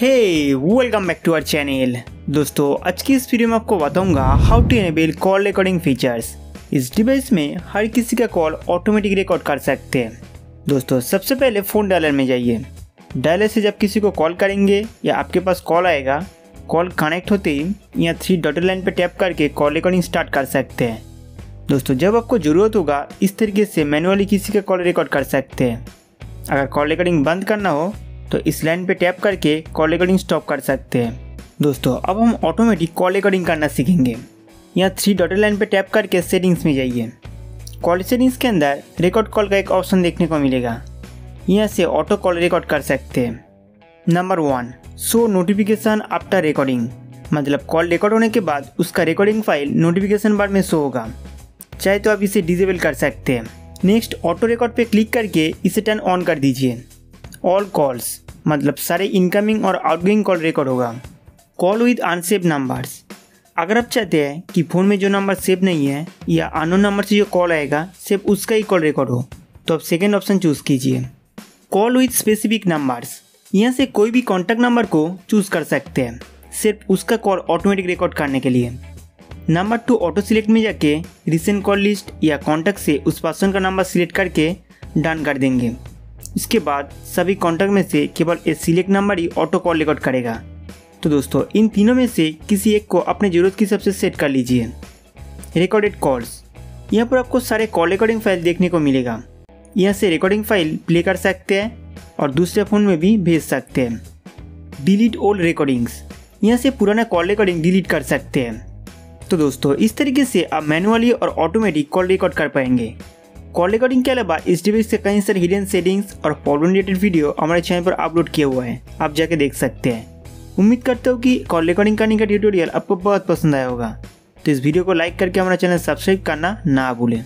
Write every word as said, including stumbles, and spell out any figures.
Hey welcome back to our channel. दोस्तों आज की इस वीडियो में आपको बताऊंगा how to enable call recording features. इस डिवाइस में हर किसी का कॉल ऑटोमेटिक रिकॉर्ड कर सकते हैं। दोस्तों सबसे पहले फ़ोन डायलर में जाइए। डायलर से जब किसी को कॉल करेंगे या आपके पास कॉल आएगा, कॉल कनेक्ट होते ही यहाँ थ्री डॉटेड लाइन पर टैप करके कॉल रिकॉर्डिंग स्टार्ट कर सकते हैं। दोस्तों जब आपको ज़रूरत होगा इस तरीके से मैनुअली किसी का कॉल रिकॉर्ड कर सकते हैं। अगर कॉल रिकॉर्डिंग बंद करना हो तो इस लाइन पे टैप करके कॉल रिकॉर्डिंग स्टॉप कर सकते हैं। दोस्तों अब हम ऑटोमेटिक कॉल रिकॉर्डिंग करना सीखेंगे। यहाँ थ्री डॉटेड लाइन पे टैप करके सेटिंग्स में जाइए। कॉल सेटिंग्स के अंदर रिकॉर्ड कॉल का एक ऑप्शन देखने को मिलेगा। यहाँ से ऑटो कॉल रिकॉर्ड कर सकते हैं। Number one, show notification after recording, मतलब कॉल रिकॉर्ड होने के बाद उसका रिकॉर्डिंग फाइल नोटिफिकेशन बार में शो होगा। चाहे तो आप इसे डिसेबल कर सकते हैं। नेक्स्ट, ऑटो रिकॉर्ड पे क्लिक करके इसे टर्न ऑन कर दीजिए। ऑल कॉल्स, मतलब सारे इनकमिंग और आउटगोइंग कॉल रिकॉर्ड होगा। कॉल विद अनसेव नंबर्स, अगर आप चाहते हैं कि फ़ोन में जो नंबर सेव नहीं है या अननोन नंबर से जो कॉल आएगा सिर्फ उसका ही कॉल रिकॉर्ड हो, तो आप सेकेंड ऑप्शन चूज़ कीजिए। कॉल विद स्पेसिफिक नंबर्स, यहाँ से कोई भी कॉन्टैक्ट नंबर को चूज़ कर सकते हैं सिर्फ उसका कॉल ऑटोमेटिक रिकॉर्ड करने के लिए। नंबर टू, ऑटो सिलेक्ट में जाके रिसेंट कॉल लिस्ट या कॉन्टैक्ट से उस पर्सन का नंबर सिलेक्ट करके डन कर देंगे। इसके बाद सभी कॉन्टैक्ट में से केवल एक सिलेक्ट नंबर ही ऑटो कॉल रिकॉर्ड करेगा। तो दोस्तों इन तीनों में से किसी एक को अपनी ज़रूरत के हिसाब से सेट कर लीजिए। रिकॉर्डेड कॉल्स, यहाँ पर आपको सारे कॉल रिकॉर्डिंग फाइल देखने को मिलेगा। यहाँ से रिकॉर्डिंग फाइल प्ले कर सकते हैं और दूसरे फ़ोन में भी भेज सकते हैं। डिलीट ऑल रिकॉर्डिंग्स, यहाँ से पुराना कॉल रिकॉर्डिंग डिलीट कर सकते हैं। तो दोस्तों इस तरीके से आप मैनुअली और ऑटोमेटिक कॉल रिकॉर्ड कर पाएंगे। कॉल रिकॉर्डिंग के अलावा इस डिवाइस से कई सारे हिडन सेटिंग्स और प्रॉब्लम रिलेटेड वीडियो हमारे चैनल पर अपलोड किया हुआ है, आप जाके देख सकते हैं। उम्मीद करता हूँ कि कॉल रिकॉर्डिंग करने का ट्यूटोरियल आपको बहुत पसंद आया होगा। तो इस वीडियो को लाइक करके हमारा चैनल सब्सक्राइब करना ना भूलें।